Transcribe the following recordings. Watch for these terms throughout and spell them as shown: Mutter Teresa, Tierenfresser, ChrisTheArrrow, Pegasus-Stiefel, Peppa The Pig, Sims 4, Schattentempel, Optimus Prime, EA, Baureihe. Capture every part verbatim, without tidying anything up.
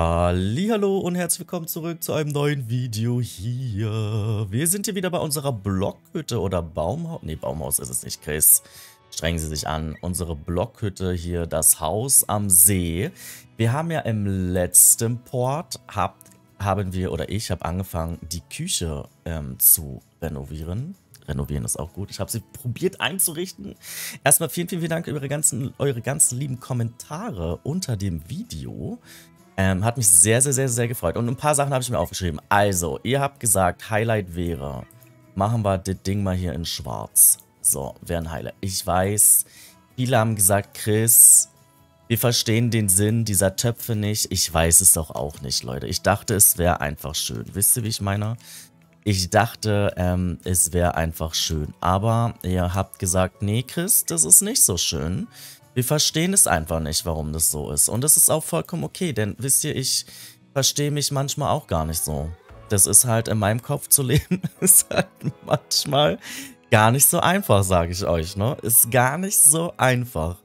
Hallihallo und herzlich willkommen zurück zu einem neuen Video hier. Wir sind hier wieder bei unserer Blockhütte oder Baumhaus. Ne, Baumhaus ist es nicht, Chris. Strengen Sie sich an. Unsere Blockhütte hier, das Haus am See. Wir haben ja im letzten Port, hab, haben wir oder ich habe angefangen, die Küche ähm, zu renovieren. Renovieren ist auch gut. Ich habe sie probiert einzurichten. Erstmal vielen, vielen, vielen Dank für eure ganzen, eure ganzen lieben Kommentare unter dem Video. Ähm, hat mich sehr, sehr, sehr, sehr gefreut. Und ein paar Sachen habe ich mir aufgeschrieben. Also, ihr habt gesagt, Highlight wäre, machen wir das Ding mal hier in schwarz. So, wäre ein Highlight. Ich weiß, viele haben gesagt, Chris, wir verstehen den Sinn dieser Töpfe nicht. Ich weiß es doch auch nicht, Leute. Ich dachte, es wäre einfach schön. Wisst ihr, wie ich meine? Ich dachte, ähm, es wäre einfach schön. Aber ihr habt gesagt, nee, Chris, das ist nicht so schön. Wir verstehen es einfach nicht, warum das so ist. Und das ist auch vollkommen okay, denn wisst ihr, ich verstehe mich manchmal auch gar nicht so. Das ist halt in meinem Kopf zu leben, ist halt manchmal gar nicht so einfach, sage ich euch, ne? Ist gar nicht so einfach.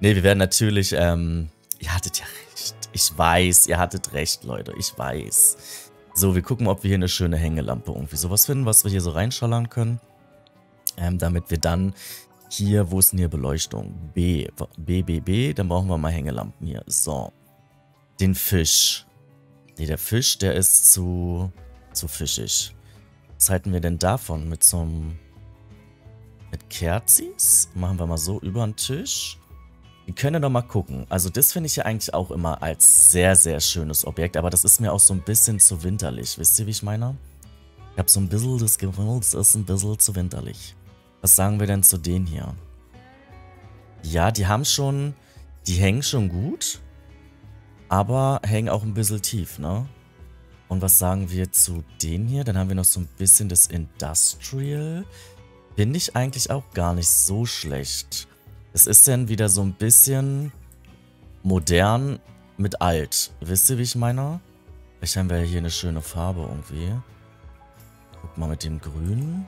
Ne, wir werden natürlich, ähm, ihr hattet ja recht. Ich weiß, ihr hattet recht, Leute, ich weiß. So, wir gucken, ob wir hier eine schöne Hängelampe irgendwie sowas finden, was wir hier so reinschallern können. Ähm, damit wir dann... Hier, wo ist denn hier Beleuchtung? B, B, B, B. Dann brauchen wir mal Hängelampen hier. So. Den Fisch. Ne, der Fisch, der ist zu, zu fischig. Was halten wir denn davon? Mit so einem... Mit Kerzis? Machen wir mal so über den Tisch. Wir können doch mal gucken. Also das finde ich ja eigentlich auch immer als sehr, sehr schönes Objekt. Aber das ist mir auch so ein bisschen zu winterlich. Wisst ihr, wie ich meine? Ich habe so ein bisschen das Gefühl, es ist ein bisschen zu winterlich. Was sagen wir denn zu denen hier? Ja, die haben schon... Die hängen schon gut. Aber hängen auch ein bisschen tief, ne? Und was sagen wir zu denen hier? Dann haben wir noch so ein bisschen das Industrial. Finde ich eigentlich auch gar nicht so schlecht. Es ist dann wieder so ein bisschen... Modern mit alt. Wisst ihr, wie ich meine? Vielleicht haben wir hier eine schöne Farbe irgendwie. Guck mal mit dem Grün.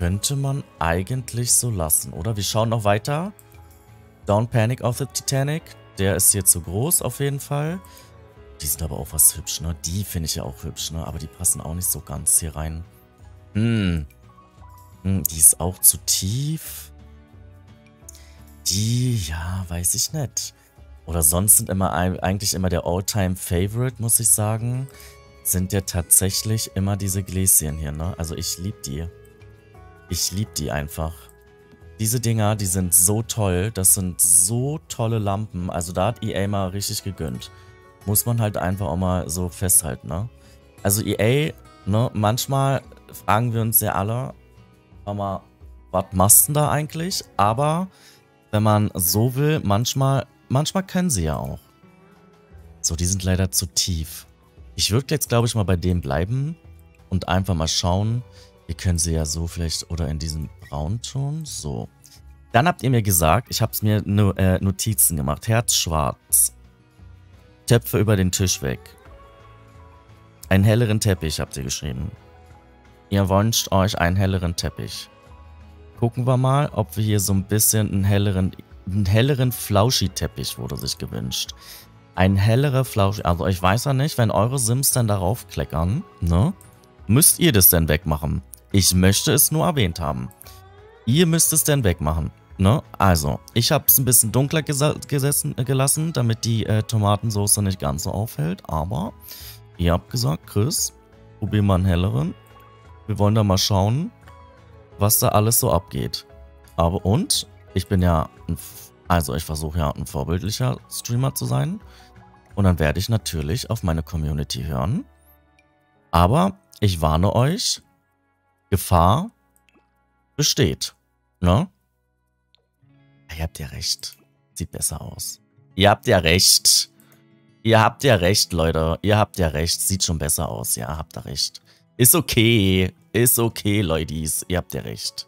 Könnte man eigentlich so lassen, oder? Wir schauen noch weiter. Don't Panic of the Titanic. Der ist hier zu groß, auf jeden Fall. Die sind aber auch was hübsch, ne? Die finde ich ja auch hübsch, ne? Aber die passen auch nicht so ganz hier rein. Hm. Hm, die ist auch zu tief. Die, ja, weiß ich nicht. Oder sonst sind immer eigentlich immer der All-Time-Favorite, muss ich sagen. Sind ja tatsächlich immer diese Gläschen hier, ne? Also ich liebe die. Ich liebe die einfach. Diese Dinger, die sind so toll. Das sind so tolle Lampen. Also da hat E A mal richtig gegönnt. Muss man halt einfach auch mal so festhalten, ne? Also E A, ne? Manchmal fragen wir uns ja alle, mal, was machst du denn da eigentlich? Aber wenn man so will, manchmal, manchmal können sie ja auch. So, die sind leider zu tief. Ich würde jetzt, glaube ich, mal bei dem bleiben und einfach mal schauen. Ihr könnt sie ja so vielleicht, oder in diesem Braunton, so. Dann habt ihr mir gesagt, ich habe es mir no, äh, Notizen gemacht. Herzschwarz. Töpfe über den Tisch weg. Einen helleren Teppich, habt ihr geschrieben. Ihr wünscht euch einen helleren Teppich. Gucken wir mal, ob wir hier so ein bisschen einen helleren, einen helleren Flauschi-Teppich wurde sich gewünscht. Ein hellerer Flauschi, also ich weiß ja nicht, wenn eure Sims dann darauf kleckern, ne? Müsst ihr das denn wegmachen? Ich möchte es nur erwähnt haben. Ihr müsst es denn wegmachen. Ne? Also, ich habe es ein bisschen dunkler gesessen, gelassen, damit die äh, Tomatensauce nicht ganz so auffällt. Aber ihr habt gesagt, Chris, probier mal einen helleren. Wir wollen da mal schauen, was da alles so abgeht. Aber und, ich bin ja, ein, also ich versuche ja ein vorbildlicher Streamer zu sein. Und dann werde ich natürlich auf meine Community hören. Aber ich warne euch, Gefahr besteht, ne? Ihr habt ja recht. Sieht besser aus. Ihr habt ja recht. Ihr habt ja recht, Leute. Ihr habt ja recht. Sieht schon besser aus. Ja, habt ihr recht. Ist okay. Ist okay, Leutis. Ihr habt ja recht.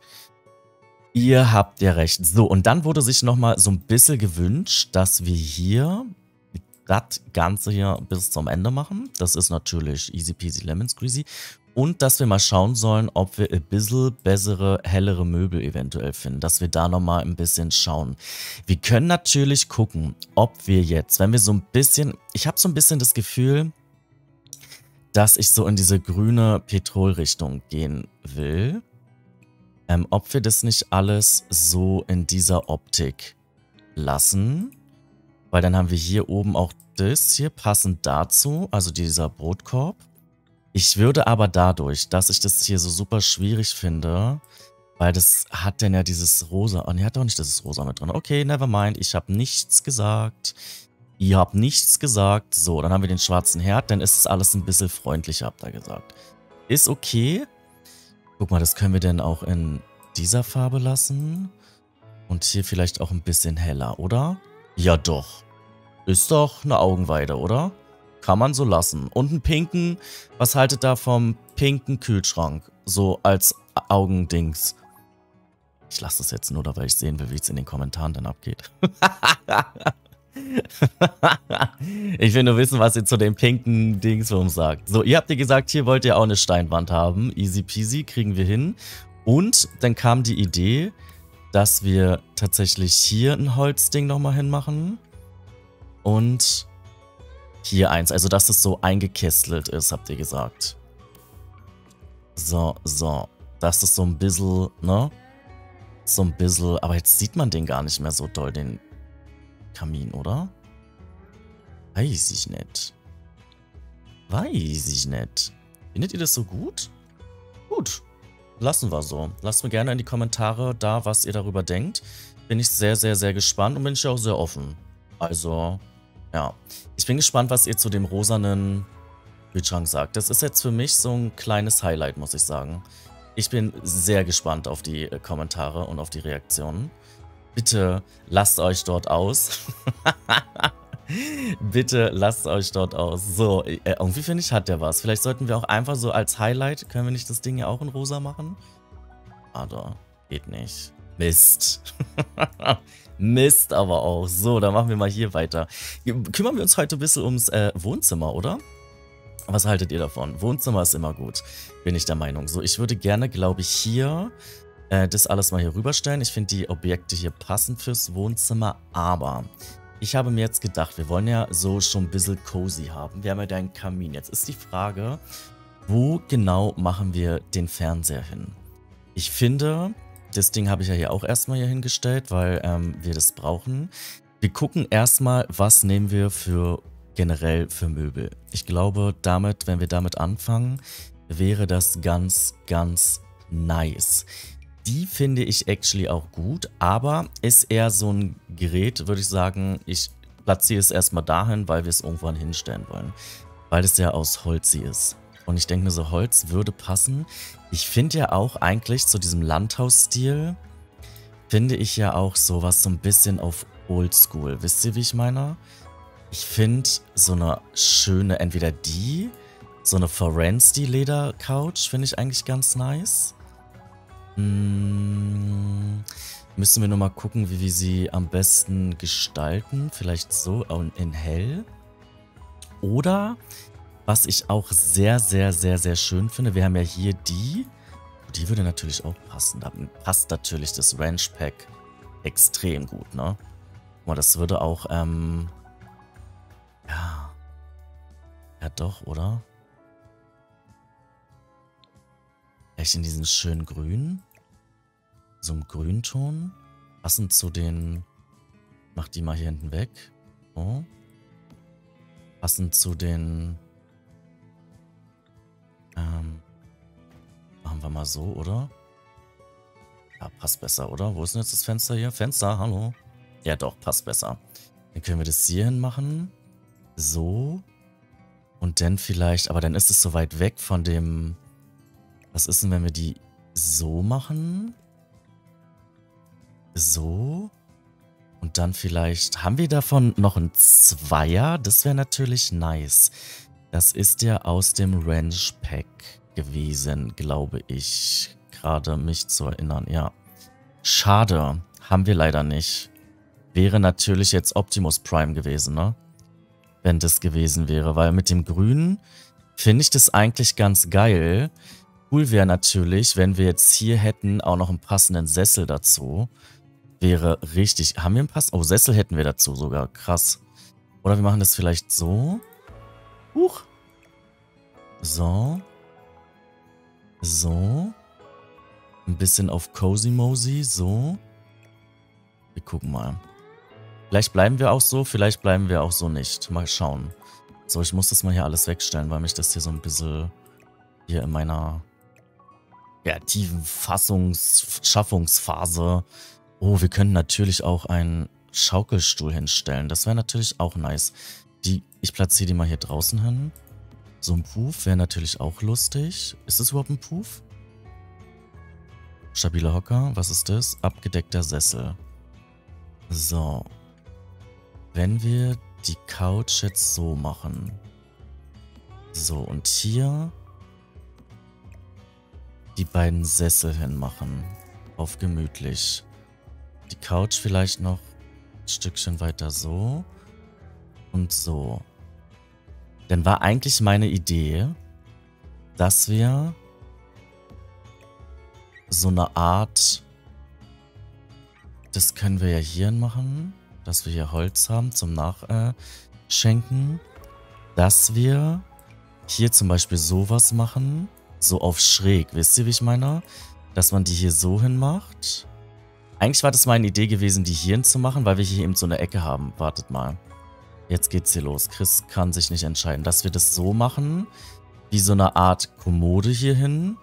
Ihr habt ja recht. So, und dann wurde sich nochmal so ein bisschen gewünscht, dass wir hier... das Ganze hier bis zum Ende machen. Das ist natürlich easy peasy lemon squeezy. Und dass wir mal schauen sollen, ob wir ein bisschen bessere, hellere Möbel eventuell finden. Dass wir da nochmal ein bisschen schauen. Wir können natürlich gucken, ob wir jetzt, wenn wir so ein bisschen... Ich habe so ein bisschen das Gefühl, dass ich so in diese grüne Petrol-Richtung gehen will. Ähm, ob wir das nicht alles so in dieser Optik lassen. Weil dann haben wir hier oben auch das hier passend dazu. Also dieser Brotkorb. Ich würde aber dadurch, dass ich das hier so super schwierig finde, weil das hat denn ja dieses Rosa. Oh, ne, hat doch nicht dieses Rosa mit drin. Okay, never mind. Ich habe nichts gesagt. Ihr habt nichts gesagt. So, dann haben wir den schwarzen Herd. Dann ist es alles ein bisschen freundlicher, habt ihr gesagt. Ist okay. Guck mal, das können wir denn auch in dieser Farbe lassen. Und hier vielleicht auch ein bisschen heller, oder? Ja, doch. Ist doch eine Augenweide, oder? Kann man so lassen. Und einen pinken, was haltet da vom pinken Kühlschrank? So als Augendings. Ich lasse das jetzt nur, da weil ich sehen will, wie es in den Kommentaren dann abgeht. Ich will nur wissen, was ihr zu dem pinken Dingsrum sagt. So, ihr habt ja gesagt, hier wollt ihr auch eine Steinwand haben. Easy peasy, kriegen wir hin. Und dann kam die Idee, dass wir tatsächlich hier ein Holzding nochmal hinmachen. Und... hier eins, also dass es so eingekistelt ist, habt ihr gesagt. So, so. Das ist so ein bisschen, ne? So ein bisschen, aber jetzt sieht man den gar nicht mehr so doll, den Kamin, oder? Weiß ich nicht. Weiß ich nicht. Findet ihr das so gut? Gut. Lassen wir so. Lasst mir gerne in die Kommentare da, was ihr darüber denkt. Bin ich sehr, sehr, sehr gespannt und bin ich auch sehr offen. Also... ja, ich bin gespannt, was ihr zu dem rosanen Kühlschrank sagt. Das ist jetzt für mich so ein kleines Highlight, muss ich sagen. Ich bin sehr gespannt auf die Kommentare und auf die Reaktionen. Bitte lasst euch dort aus. Bitte lasst euch dort aus. So, irgendwie finde ich, hat der was. Vielleicht sollten wir auch einfach so als Highlight, können wir nicht das Ding ja auch in rosa machen? Aber geht nicht. Mist. Mist aber auch. So, dann machen wir mal hier weiter. Kümmern wir uns heute ein bisschen ums äh, Wohnzimmer, oder? Was haltet ihr davon? Wohnzimmer ist immer gut, bin ich der Meinung. So, ich würde gerne, glaube ich, hier äh, das alles mal hier rüberstellen. Ich finde, die Objekte hier passen fürs Wohnzimmer, aber ich habe mir jetzt gedacht, wir wollen ja so schon ein bisschen cozy haben. Wir haben ja da einen Kamin. Jetzt ist die Frage, wo genau machen wir den Fernseher hin? Ich finde... das Ding habe ich ja hier auch erstmal hier hingestellt, weil ähm, wir das brauchen. Wir gucken erstmal, was nehmen wir für generell für Möbel. Ich glaube, damit, wenn wir damit anfangen, wäre das ganz, ganz nice. Die finde ich actually auch gut, aber ist eher so ein Gerät, würde ich sagen, ich platziere es erstmal dahin, weil wir es irgendwann hinstellen wollen. Weil es ja aus Holz ist. Und ich denke mir so, Holz würde passen. Ich finde ja auch eigentlich zu diesem Landhausstil, finde ich ja auch sowas so ein bisschen auf Oldschool. Wisst ihr, wie ich meine? Ich finde so eine schöne, entweder die, so eine Forensi-Leder-Couch finde ich eigentlich ganz nice. Hm, müssen wir nur mal gucken, wie wir sie am besten gestalten. Vielleicht so in hell. Oder... was ich auch sehr, sehr, sehr, sehr schön finde. Wir haben ja hier die. Die würde natürlich auch passen. Da passt natürlich das Ranch Pack extrem gut, ne? Guck mal, das würde auch, ähm... ja. Ja doch, oder? Vielleicht in diesen schönen Grün. So einem Grünton. Passend zu den... mach die mal hier hinten weg. So. Passend zu den... Ähm, machen wir mal so, oder? Ja, passt besser, oder? Wo ist denn jetzt das Fenster hier? Fenster, hallo? Ja doch, passt besser. Dann können wir das hier hin machen. So. Und dann vielleicht, aber dann ist es so weit weg von dem... was ist denn, wenn wir die so machen? So. Und dann vielleicht... haben wir davon noch einen Zweier? Das wäre natürlich nice. Das ist ja aus dem Ranch Pack gewesen, glaube ich. Gerade mich zu erinnern, ja. Schade, haben wir leider nicht. Wäre natürlich jetzt Optimus Prime gewesen, ne? Wenn das gewesen wäre, weil mit dem Grünen finde ich das eigentlich ganz geil. Cool wäre natürlich, wenn wir jetzt hier hätten auch noch einen passenden Sessel dazu. Wäre richtig. Haben wir einen Pass? Oh, Sessel hätten wir dazu sogar. Krass. Oder wir machen das vielleicht so. Huch. So. So. Ein bisschen auf Cozy Mosey. So. Wir gucken mal. Vielleicht bleiben wir auch so, vielleicht bleiben wir auch so nicht. Mal schauen. So, ich muss das mal hier alles wegstellen, weil mich das hier so ein bisschen hier in meiner kreativen Fassungs Schaffungsphase... Oh, wir können natürlich auch einen Schaukelstuhl hinstellen. Das wäre natürlich auch nice. Die, ich platziere die mal hier draußen hin. So ein Puff wäre natürlich auch lustig. Ist das überhaupt ein Puff? Stabiler Hocker. Was ist das? Abgedeckter Sessel. So. Wenn wir die Couch jetzt so machen. So, und hier die beiden Sessel hinmachen. Auf gemütlich. Die Couch vielleicht noch ein Stückchen weiter so und so. Dann war eigentlich meine Idee, dass wir so eine Art, das können wir ja hier machen, dass wir hier Holz haben zum Nachschenken, dass wir hier zum Beispiel sowas machen, so auf schräg, wisst ihr, wie ich meine? Dass man die hier so hin macht. Eigentlich war das meine Idee gewesen, die hier hinzumachen, weil wir hier eben so eine Ecke haben. Wartet mal. Jetzt geht's hier los. Chris kann sich nicht entscheiden, dass wir das so machen, wie so eine Art Kommode hierhin.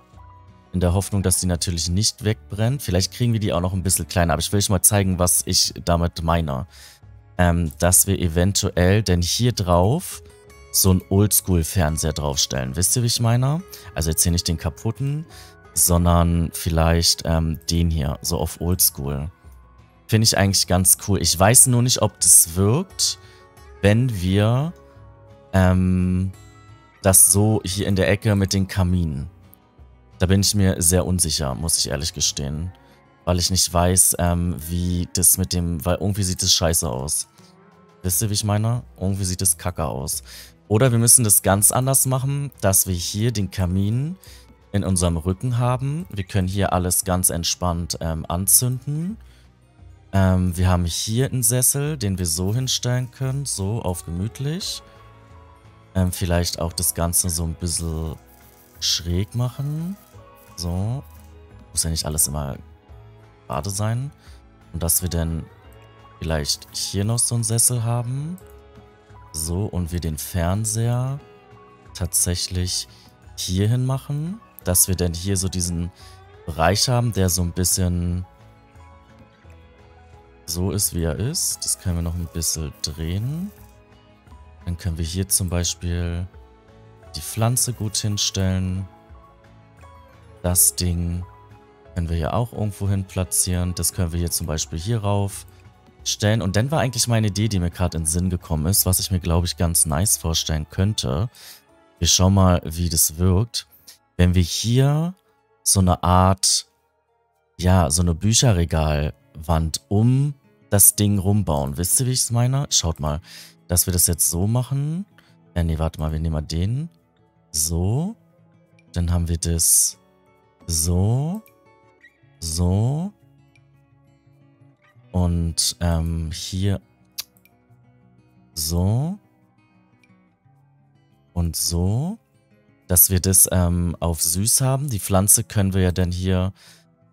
In der Hoffnung, dass die natürlich nicht wegbrennt. Vielleicht kriegen wir die auch noch ein bisschen kleiner. Aber ich will euch mal zeigen, was ich damit meine. Ähm, dass wir eventuell, denn hier drauf, so einen Oldschool-Fernseher draufstellen. Wisst ihr, wie ich meine? Also jetzt hier nicht den kaputten, sondern vielleicht ähm, den hier, so auf Oldschool. Finde ich eigentlich ganz cool. Ich weiß nur nicht, ob das wirkt, wenn wir ähm, das so hier in der Ecke mit den Kaminen. Da bin ich mir sehr unsicher, muss ich ehrlich gestehen. Weil ich nicht weiß, ähm, wie das mit dem... Weil irgendwie sieht das scheiße aus. Wisst ihr, wie ich meine? Irgendwie sieht das kacke aus. Oder wir müssen das ganz anders machen, dass wir hier den Kamin in unserem Rücken haben. Wir können hier alles ganz entspannt ähm, anzünden. Ähm, wir haben hier einen Sessel, den wir so hinstellen können, so auf gemütlich. Ähm, vielleicht auch das Ganze so ein bisschen schräg machen. So. Muss ja nicht alles immer gerade sein. Und dass wir dann vielleicht hier noch so einen Sessel haben. So, und wir den Fernseher tatsächlich hier hin machen. Dass wir dann hier so diesen Bereich haben, der so ein bisschen so ist, wie er ist. Das können wir noch ein bisschen drehen. Dann können wir hier zum Beispiel die Pflanze gut hinstellen. Das Ding können wir hier auch irgendwo hin platzieren. Das können wir hier zum Beispiel hier rauf stellen. Und dann war eigentlich meine Idee, die mir gerade in den Sinn gekommen ist, was ich mir, glaube ich, ganz nice vorstellen könnte. Wir schauen mal, wie das wirkt. Wenn wir hier so eine Art, ja, so eine Bücherregalwand um das Ding rumbauen. Wisst ihr, wie ich es meine? Schaut mal, dass wir das jetzt so machen. Äh, nee, warte mal, wir nehmen mal den. So. Dann haben wir das so. So. Und ähm, hier so. Und so. Dass wir das ähm, auf süß haben. Die Pflanze können wir ja dann hier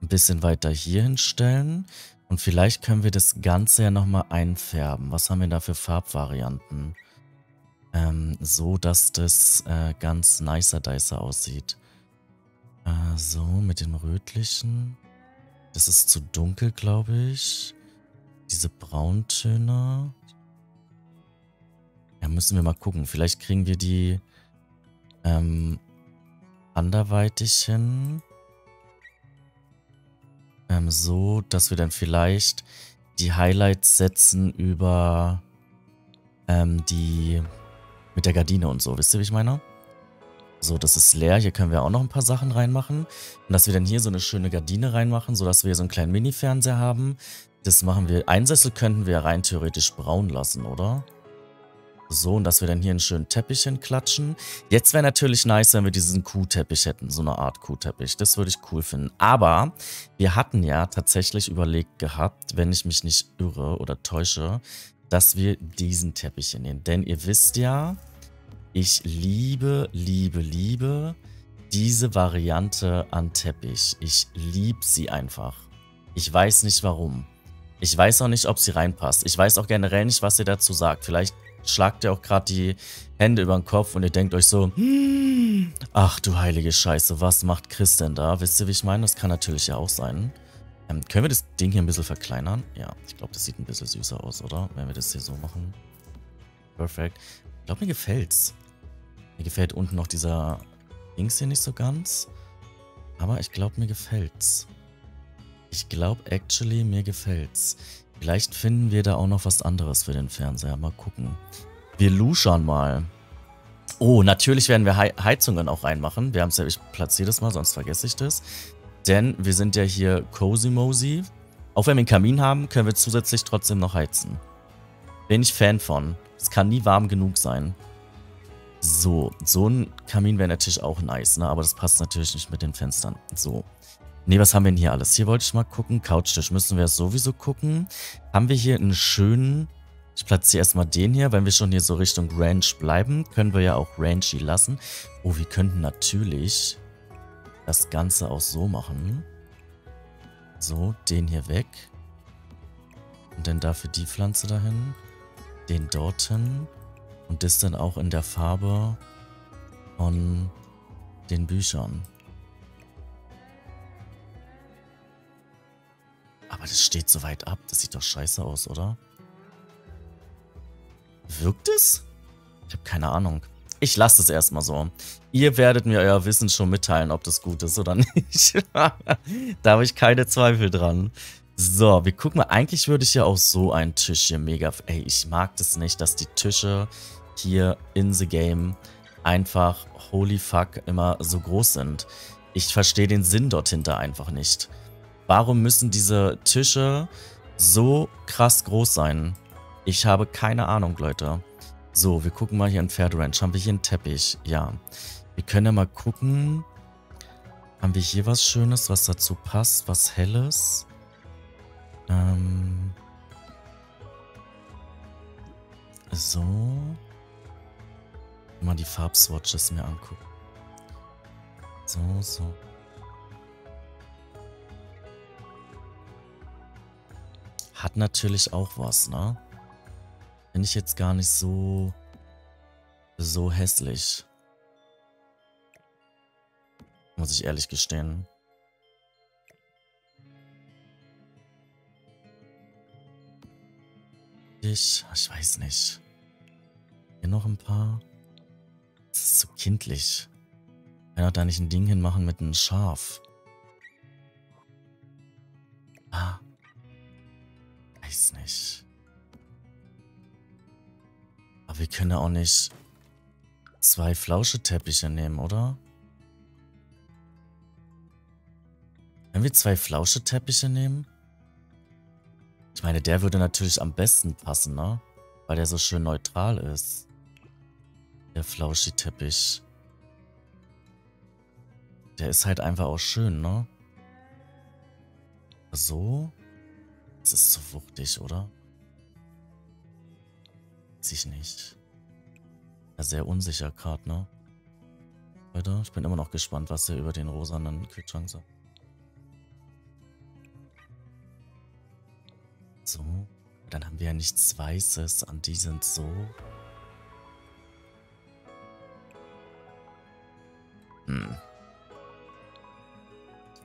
ein bisschen weiter hier hinstellen. Und vielleicht können wir das Ganze ja nochmal einfärben. Was haben wir da für Farbvarianten? Ähm, so, dass das äh, ganz nicer dicer aussieht. Äh, so, mit dem Rötlichen. Das ist zu dunkel, glaube ich. Diese Brauntöne. Ja, müssen wir mal gucken. Vielleicht kriegen wir die... Ähm, anderweitig hin. Ähm, so, dass wir dann vielleicht die Highlights setzen über ähm, die mit der Gardine und so. Wisst ihr, wie ich meine? So, das ist leer. Hier können wir auch noch ein paar Sachen reinmachen. Und dass wir dann hier so eine schöne Gardine reinmachen, sodass wir so einen kleinen Mini-Fernseher haben. Das machen wir. Einen Sessel könnten wir rein theoretisch braun lassen, oder? So, und dass wir dann hier einen schönen Teppich hinklatschen. Jetzt wäre natürlich nice, wenn wir diesen Kuhteppich hätten, so eine Art Kuhteppich. Das würde ich cool finden. Aber wir hatten ja tatsächlich überlegt gehabt, wenn ich mich nicht irre oder täusche, dass wir diesen Teppich hier nehmen. Denn ihr wisst ja, ich liebe, liebe, liebe diese Variante an Teppich. Ich liebe sie einfach. Ich weiß nicht warum. Ich weiß auch nicht, ob sie reinpasst. Ich weiß auch generell nicht, was ihr dazu sagt. Vielleicht schlagt ihr auch gerade die Hände über den Kopf und ihr denkt euch so, hm, ach du heilige Scheiße, was macht Chris denn da? Wisst ihr, wie ich meine? Das kann natürlich ja auch sein. Ähm, können wir das Ding hier ein bisschen verkleinern? Ja, ich glaube, das sieht ein bisschen süßer aus, oder? Wenn wir das hier so machen. Perfekt. Ich glaube, mir gefällt's. Mir gefällt unten noch dieser Dings hier nicht so ganz. Aber ich glaube, mir gefällt's. Ich glaube, actually, mir gefällt's. Vielleicht finden wir da auch noch was anderes für den Fernseher. Mal gucken. Wir luschern mal. Oh, natürlich werden wir Heizungen auch reinmachen. Wir haben es ja, ich platziere das mal, sonst vergesse ich das. Denn wir sind ja hier cozy mosey. Auch wenn wir einen Kamin haben, können wir zusätzlich trotzdem noch heizen. Bin ich Fan von. Es kann nie warm genug sein. So, so ein Kamin wäre natürlich auch nice, ne? Aber das passt natürlich nicht mit den Fenstern. So. Ne, was haben wir denn hier alles? Hier wollte ich mal gucken. Couchtisch müssen wir sowieso gucken. Haben wir hier einen schönen... Ich platziere erstmal den hier. Wenn wir schon hier so Richtung Ranch bleiben, können wir ja auch ranchy lassen. Oh, wir könnten natürlich das Ganze auch so machen. So, den hier weg. Und dann dafür die Pflanze dahin. Den dorthin. Und das dann auch in der Farbe von den Büchern. Aber das steht so weit ab. Das sieht doch scheiße aus, oder? Wirkt es? Ich habe keine Ahnung. Ich lasse das erstmal so. Ihr werdet mir euer Wissen schon mitteilen, ob das gut ist oder nicht. Da habe ich keine Zweifel dran. So, wir gucken mal. Eigentlich würde ich ja auch so einen Tisch hier mega... Ey, ich mag das nicht, dass die Tische hier in the game einfach, holy fuck, immer so groß sind. Ich verstehe den Sinn dort hinter einfach nicht. Warum müssen diese Tische so krass groß sein? Ich habe keine Ahnung, Leute. So, wir gucken mal hier in Pferderanch. Haben wir hier einen Teppich? Ja. Wir können ja mal gucken. Haben wir hier was Schönes, was dazu passt? Was Helles? Ähm. So. Mal die Farbswatches mir angucken. So, so. Hat natürlich auch was, ne? Finde ich jetzt gar nicht so, so hässlich. Muss ich ehrlich gestehen. Ich, ich weiß nicht. Hier noch ein paar. Das ist so kindlich. Kann doch da nicht ein Ding hinmachen mit einem Schaf. Ah. Weiß nicht. Aber wir können ja auch nicht zwei Flauscheteppiche nehmen, oder? Können wir zwei Flauscheteppiche nehmen? Ich meine, der würde natürlich am besten passen, ne? Weil der so schön neutral ist. Der Flauschi-Teppich. Der ist halt einfach auch schön, ne? So. Das ist zu wuchtig, oder? Weiß ich nicht. Ja, sehr unsicher gerade, ne? Leute, ich bin immer noch gespannt, was er über den rosanen Kühlschrank sagt. So. Dann haben wir ja nichts Weißes an die sind so. Hm.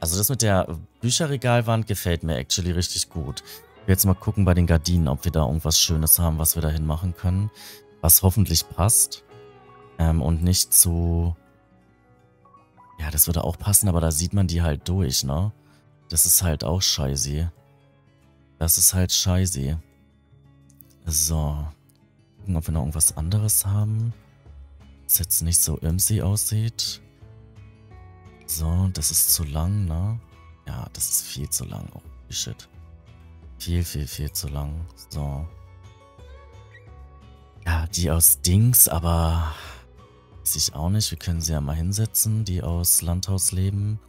Also das mit der Bücherregalwand gefällt mir actually richtig gut. Ich will jetzt mal gucken bei den Gardinen, ob wir da irgendwas Schönes haben, was wir dahin machen können. Was hoffentlich passt. Ähm, und nicht zu... Ja, das würde auch passen, aber da sieht man die halt durch, ne? Das ist halt auch scheiße. Das ist halt scheiße. So. Gucken, ob wir noch irgendwas anderes haben. Das jetzt nicht so imsi aussieht. So, das ist zu lang, ne? Ja, das ist viel zu lang. Oh, shit. Viel, viel, viel zu lang. So. Ja, die aus Dings, aber weiß ich auch nicht. Wir können sie ja mal hinsetzen, die aus Landhaus leben.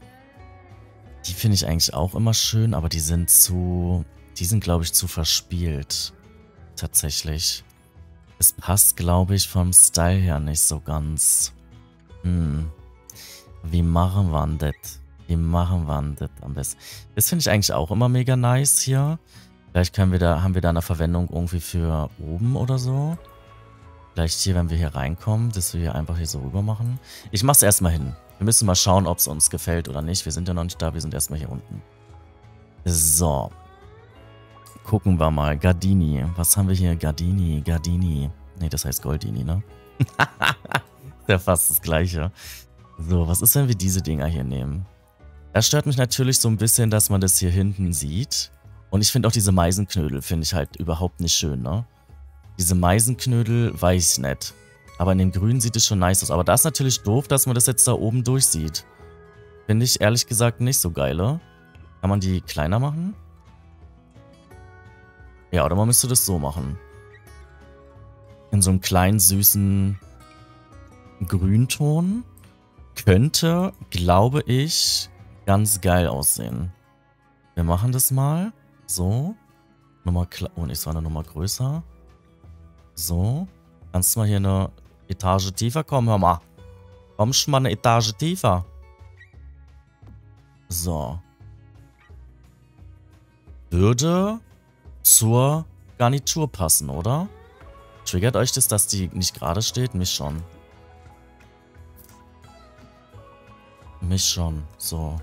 Die finde ich eigentlich auch immer schön, aber die sind zu... Die sind, glaube ich, zu verspielt. Tatsächlich. Es passt, glaube ich, vom Style her nicht so ganz. Hm. Wie machen wir das? Wie machen wir das am besten? Das finde ich eigentlich auch immer mega nice hier. Vielleicht können wir da, haben wir da eine Verwendung irgendwie für oben oder so. Vielleicht hier, wenn wir hier reinkommen, dass wir hier einfach hier so rüber machen. Ich mache es erstmal hin. Wir müssen mal schauen, ob es uns gefällt oder nicht. Wir sind ja noch nicht da, wir sind erstmal hier unten. So. Gucken wir mal. Gardini. Was haben wir hier? Gardini, Gardini. Ne, das heißt Goldini, ne? Der fast das Gleiche. So, was ist, wenn wir diese Dinger hier nehmen? Das stört mich natürlich so ein bisschen, dass man das hier hinten sieht. Und ich finde auch diese Meisenknödel, finde ich halt überhaupt nicht schön, ne? Diese Meisenknödel, weiß ich nicht. Aber in dem Grün sieht es schon nice aus. Aber das ist natürlich doof, dass man das jetzt da oben durchsieht. Finde ich ehrlich gesagt nicht so geil, ne? Kann man die kleiner machen? Ja, oder man müsste das so machen. In so einem kleinen, süßen Grünton könnte, glaube ich, ganz geil aussehen. Wir machen das mal. So. Nochmal klar. Oh, ich war eine Nummer größer. So. Kannst du mal hier eine Etage tiefer kommen? Hör mal. Komm schon mal eine Etage tiefer. So. Würde zur Garnitur passen, oder? Triggert euch das, dass die nicht gerade steht? Mich schon. Mich schon. So.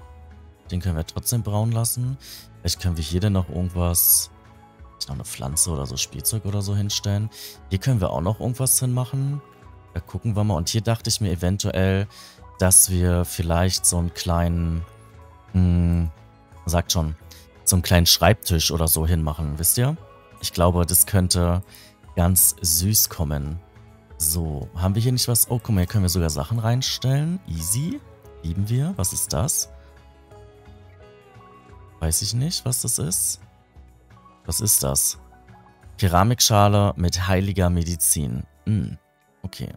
Den können wir trotzdem braun lassen. Vielleicht können wir hier denn noch irgendwas... Noch eine Pflanze oder so Spielzeug oder so hinstellen. Hier können wir auch noch irgendwas hin machen. Da gucken wir mal. Und hier dachte ich mir eventuell, dass wir vielleicht so einen kleinen... Mh, sagt schon... so einen kleinen Schreibtisch oder so hinmachen, wisst ihr? Ich glaube, das könnte ganz süß kommen. So, haben wir hier nicht was? Oh, guck mal, hier können wir sogar Sachen reinstellen. Easy. Lieben wir. Was ist das? Weiß ich nicht, was das ist. Was ist das? Keramikschale mit heiliger Medizin. Hm, okay.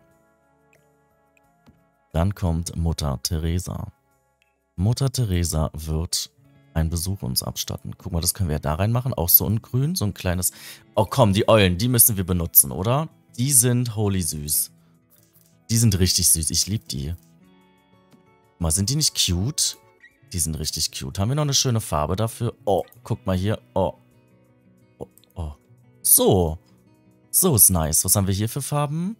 Dann kommt Mutter Teresa. Mutter Teresa wird... einen Besuch uns abstatten. Guck mal, das können wir ja da reinmachen. Auch so ein Grün, so ein kleines... Oh komm, die Eulen, die müssen wir benutzen, oder? Die sind holy süß. Die sind richtig süß. Ich liebe die. Guck mal, sind die nicht cute? Die sind richtig cute. Haben wir noch eine schöne Farbe dafür? Oh, guck mal hier. Oh. Oh, oh. So. So ist nice. Was haben wir hier für Farben?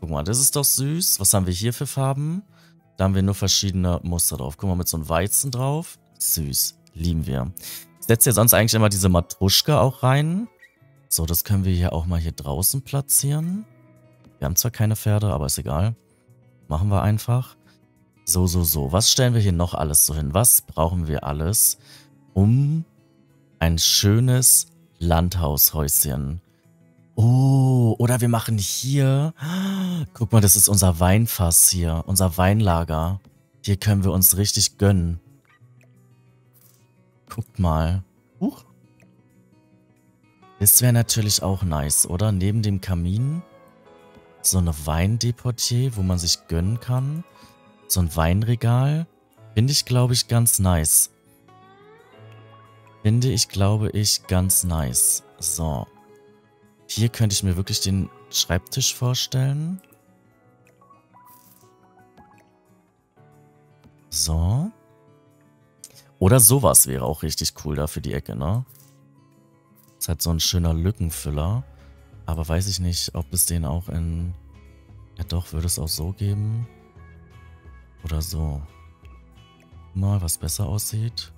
Guck mal, das ist doch süß. Was haben wir hier für Farben? Da haben wir nur verschiedene Muster drauf. Guck mal, mit so einem Weizen drauf. Süß. Lieben wir. Ich setze ja sonst eigentlich immer diese Matruschka auch rein. So, das können wir hier auch mal hier draußen platzieren. Wir haben zwar keine Pferde, aber ist egal. Machen wir einfach. So, so, so. Was stellen wir hier noch alles so hin? Was brauchen wir alles, um ein schönes Landhaushäuschen? Oh, oder wir machen hier... Guck mal, das ist unser Weinfass hier. Unser Weinlager. Hier können wir uns richtig gönnen. Guckt mal. Huch. Das wäre natürlich auch nice, oder? Neben dem Kamin so eine Weindepotier, wo man sich gönnen kann. So ein Weinregal. Finde ich, glaube ich, ganz nice. Finde ich, glaube ich, ganz nice. So. Hier könnte ich mir wirklich den Schreibtisch vorstellen. So. Oder sowas wäre auch richtig cool da für die Ecke, ne? Ist halt so ein schöner Lückenfüller. Aber weiß ich nicht, ob es den auch in... Ja doch, würde es auch so geben. Oder so. Mal, was besser aussieht.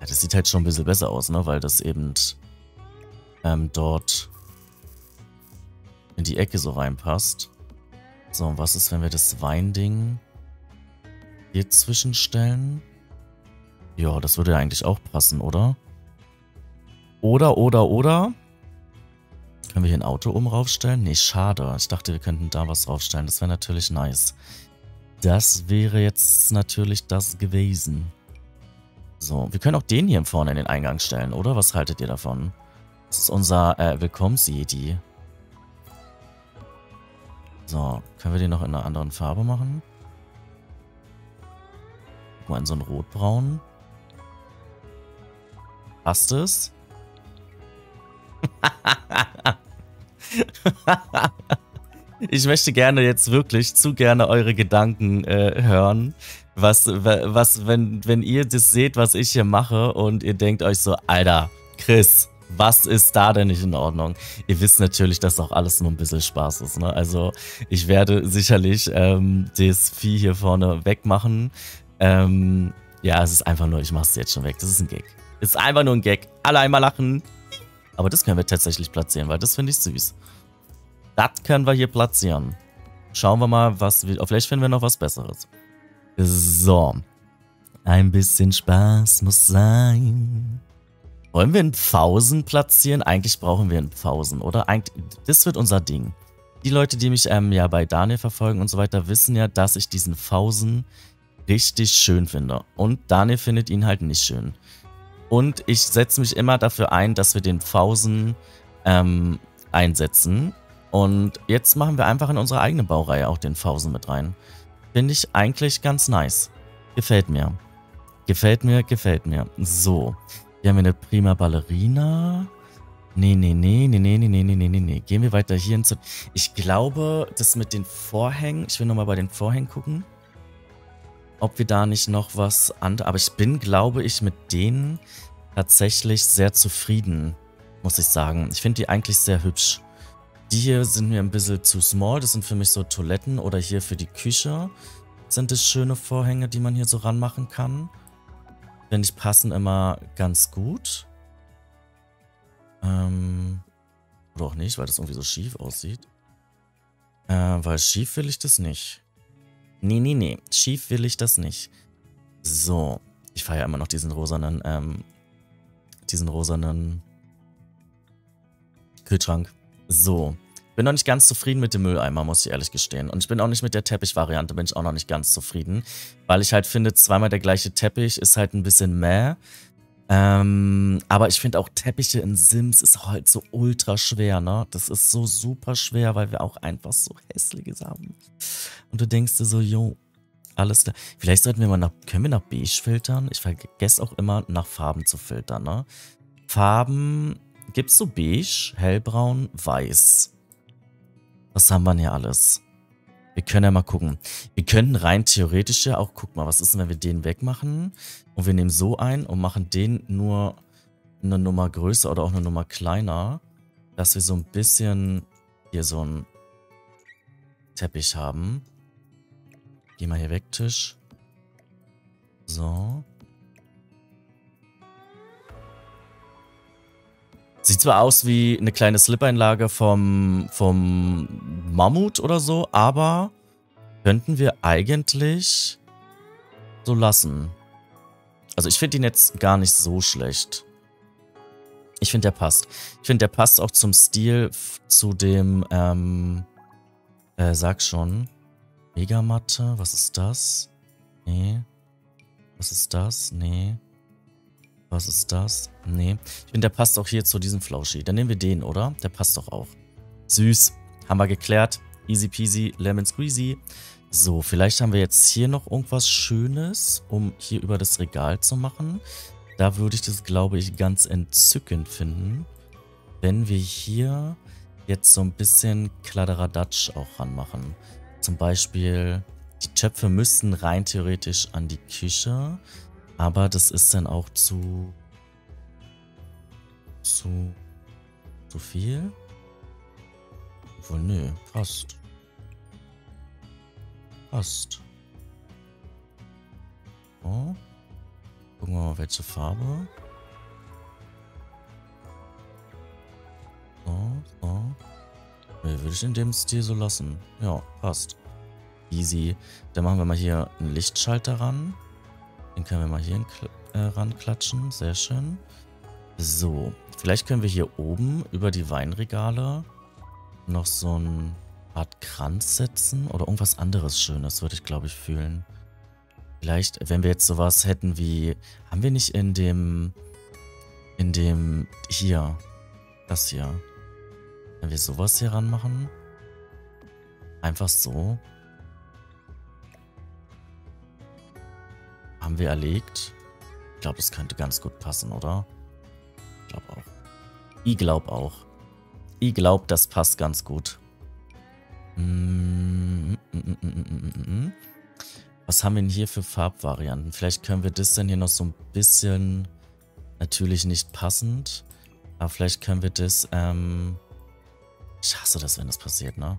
Ja, das sieht halt schon ein bisschen besser aus, ne? Weil das eben ähm, dort in die Ecke so reinpasst. So, und was ist, wenn wir das Weinding hier zwischenstellen? Ja, das würde ja eigentlich auch passen, oder? Oder, oder, oder? Können wir hier ein Auto oben raufstellen? Nee, schade. Ich dachte, wir könnten da was raufstellen. Das wäre natürlich nice. Das wäre jetzt natürlich das gewesen. So, wir können auch den hier vorne in den Eingang stellen, oder? Was haltet ihr davon? Das ist unser äh, Willkommens-Jedi. So, können wir den noch in einer anderen Farbe machen? Guck mal, in so einen Rotbraun. Passt es? Ich möchte gerne jetzt wirklich zu gerne eure Gedanken äh, hören. Was, was, wenn, wenn ihr das seht, was ich hier mache und ihr denkt euch so, Alter, Chris, was ist da denn nicht in Ordnung? Ihr wisst natürlich, dass auch alles nur ein bisschen Spaß ist, ne? Also ich werde sicherlich ähm, das Vieh hier vorne wegmachen. Ähm, ja, es ist einfach nur, ich mach's jetzt schon weg. Das ist ein Gag. Ist einfach nur ein Gag. Alle einmal lachen. Aber das können wir tatsächlich platzieren, weil das finde ich süß. Das können wir hier platzieren. Schauen wir mal, was wir... Vielleicht finden wir noch was Besseres. So. Ein bisschen Spaß muss sein. Wollen wir einen Pausen platzieren? Eigentlich brauchen wir einen Pausen, oder? Eigentlich, das wird unser Ding. Die Leute, die mich ähm, ja bei Daniel verfolgen und so weiter, wissen ja, dass ich diesen Pausen richtig schön finde. Und Daniel findet ihn halt nicht schön. Und ich setze mich immer dafür ein, dass wir den Pausen ähm, einsetzen. Und jetzt machen wir einfach in unsere eigene Baureihe auch den Pausen mit rein. Finde ich eigentlich ganz nice. Gefällt mir. Gefällt mir, gefällt mir. So. Hier haben wir eine prima Ballerina. Nee, nee, nee, nee, nee, nee, nee, nee, nee, nee. Gehen wir weiter hier hin zu... Ich glaube, das mit den Vorhängen... Ich will nochmal bei den Vorhängen gucken. Ob wir da nicht noch was anderes... Aber ich bin, glaube ich, mit denen tatsächlich sehr zufrieden, muss ich sagen. Ich finde die eigentlich sehr hübsch. Die hier sind mir ein bisschen zu small. Das sind für mich so Toiletten oder hier für die Küche. Sind das schöne Vorhänge, die man hier so ranmachen kann. Finde ich, passen immer ganz gut. Ähm, oder auch nicht, weil das irgendwie so schief aussieht. Äh, weil schief will ich das nicht. Nee, nee, nee. Schief will ich das nicht. So. Ich feiere immer noch diesen rosanen, ähm, diesen rosanen Kühlschrank. So. Bin noch nicht ganz zufrieden mit dem Mülleimer, muss ich ehrlich gestehen. Und ich bin auch nicht mit der Teppich-Variante, bin ich auch noch nicht ganz zufrieden. Weil ich halt finde, zweimal der gleiche Teppich ist halt ein bisschen meh. Ähm, aber ich finde auch Teppiche in Sims ist halt so ultra schwer, ne? Das ist so super schwer, weil wir auch einfach so hässliches haben. Und du denkst dir so, jo, alles klar. Vielleicht sollten wir mal nach, können wir nach Beige filtern? Ich vergesse auch immer, nach Farben zu filtern, ne? Farben, gibt's so Beige, Hellbraun, Weiß. Was haben wir denn hier alles? Wir können ja mal gucken. Wir könnten rein theoretisch ja auch, guck mal, was ist denn, wenn wir den wegmachen? Und wir nehmen so ein und machen den nur eine Nummer größer oder auch eine Nummer kleiner, dass wir so ein bisschen hier so einen Teppich haben. Geh mal hier weg, Tisch. So. Sieht zwar aus wie eine kleine Slip-Einlage vom, vom Mammut oder so, aber könnten wir eigentlich so lassen. Also ich finde ihn jetzt gar nicht so schlecht. Ich finde, der passt. Ich finde, der passt auch zum Stil, zu dem, ähm, äh, sag schon. Megamatte, was ist das? Nee. Was ist das? Nee. Was ist das? Nee. Ich finde, der passt auch hier zu diesem Flauschi. Dann nehmen wir den, oder? Der passt doch auch. Süß. Haben wir geklärt. Easy peasy, lemon squeezy. So, vielleicht haben wir jetzt hier noch irgendwas Schönes, um hier über das Regal zu machen. Da würde ich das, glaube ich, ganz entzückend finden, wenn wir hier jetzt so ein bisschen Kladderadatsch auch ranmachen. Zum Beispiel, die Töpfe müssten rein theoretisch an die Küche. Aber das ist dann auch zu, zu, zu viel. Obwohl, nö, passt. Passt. So. Gucken wir mal, welche Farbe. So, so. Nee, würde ich in dem Stil so lassen. Ja, passt. Easy. Dann machen wir mal hier einen Lichtschalter ran. Den können wir mal hier äh, ranklatschen. Sehr schön. So. Vielleicht können wir hier oben über die Weinregale noch so eine Art Kranz setzen. Oder irgendwas anderes Schönes würde ich, glaube ich, fühlen. Vielleicht, wenn wir jetzt sowas hätten wie... Haben wir nicht in dem... In dem... Hier. Das hier. Wenn wir sowas hier ranmachen. Einfach so. Haben wir erlegt. Ich glaube, das könnte ganz gut passen, oder? Ich glaube auch. Ich glaube auch. Ich glaube, das passt ganz gut. Was haben wir denn hier für Farbvarianten? Vielleicht können wir das denn hier noch so ein bisschen... Natürlich nicht passend. Aber vielleicht können wir das... Ähm ich hasse das, wenn das passiert, ne?